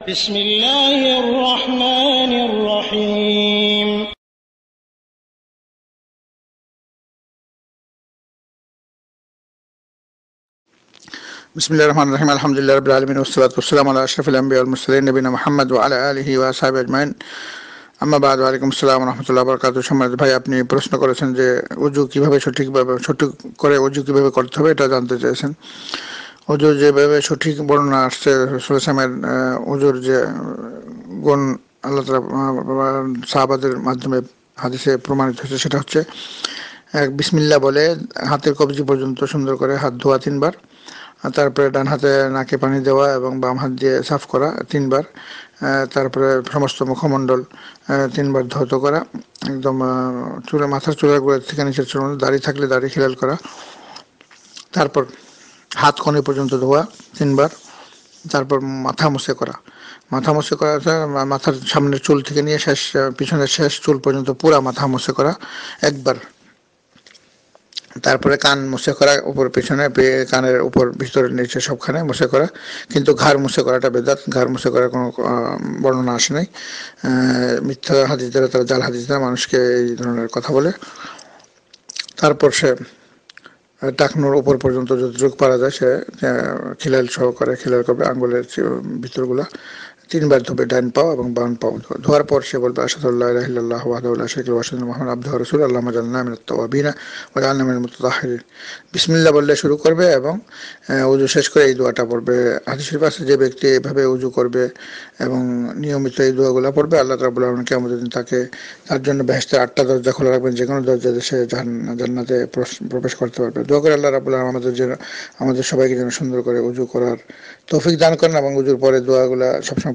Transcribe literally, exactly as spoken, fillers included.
بسم الله الرحمن الرحيم. بسم الله الرحمن الرحيم. الحمد لله رب العالمين، والصلاة والسلام على أشرف الأنبياء والمرسلين نبينا محمد وعلى آله وأصحابه أجمعين. أما بعد، وعليكم السلام ورحمة الله وبركاته. সম্মানিত ভাই, আপনি প্রশ্ন করেছেন যে ওযু কিভাবে সঠিকভাবে সঠিক করে ওযু কিভাবে করতে হবে এটা জানতে চাইছেন। ওযুর যেভাবে সঠিক বর্ণনা আসছে রাসূল সাল্লাল্লাহু আলাইহি ওয়াসাল্লামের ওযুর যে গুণ আল্লাহ তাআলা সাহাবাদের মাধ্যমে হাদিসে প্রমাণিত হয়েছে সেটা হচ্ছে এক, বিসমিল্লাহ বলে হাতের কবজি পর্যন্ত সুন্দর করে হাত ধোয়া তিনবার, তারপরে ডান হাতে নাকে পানি দেওয়া এবং বাম হাত দিয়ে সাফ করা তিনবার, তারপরে সমস্ত মুখমণ্ডল তিনবার ধৌত করা, একদম চুলে মাথার চুলের গোড়া থেকে নিচের চুল, দাড়ি থাকলে দাড়ি খিলাল করা, তারপর হাত কনে পর্যন্ত ধোয়া তিনবার, তারপর মাথা মুছে করা। মাথা মুছে করা মাথার সামনের চুল থেকে নিয়ে শেষ পিছনের শেষ চুল পর্যন্ত পুরা মাথা মুছে করা একবার, তারপরে কান মুছে করা উপর পিছনে কানের উপর ভিতরে নিচে সবখানে মুছে করা, কিন্তু ঘাড় মুছে করাটা বেদাত। ঘাড় মুছে করার কোনো বর্ণনা আসে নাই, মিথ্যা হাদিস দ্বারা তারা জাল হাদিস দ্বারা মানুষকে এই ধরনের কথা বলে। তারপর সে টাকনোর উপর পর্যন্ত যতটুক পারা যায় সে খিলাল সহ করে, খিলাল করবে আঙ্গুলের ভিতরগুলা তিনবার ধোবে, ডান পাও এবং বাম পাও। ধোয়ার পর সে বলবে আশহাদু আল্লা ইলাহা ইল্লাল্লাহ ওয়াহদাহু লা শারীকা লাহু ওয়া আশহাদু আন্না মুহাম্মাদান আবদুহু ওয়া রাসূলুহু আল্লাহুম্মা জাআলনা মিনাত তাওয়াবিনা ওয়া জাআলনা মিনাল মুতাতাহহিরিন। বিসমিল্লাহ বললে শুরু করবে এবং ওযু শেষ করে এই দোয়াটা পড়বে। হাদিসের পাশে যে ব্যক্তি এভাবে ওযু করবে এবং নিয়মিত এই দোয়াগুলো পড়বে, আল্লাহ রাব্বুল আলামিন কিয়ামত দিন তাকে তার জন্য বেহেশতের আটটা দরজা খোলা রাখবেন, যে কোনো দরজা দিয়ে সে জান্নাতে প্রবেশ করতে পারবে। দোয়া করে আল্লাহ রাব্বুল আলামিন আমাদের যেন আমাদের সবাইকে যেন সুন্দর করে ওযু করার তৌফিক দান করেন এবং ওযুর পরে দোয়াগুলো সবসময়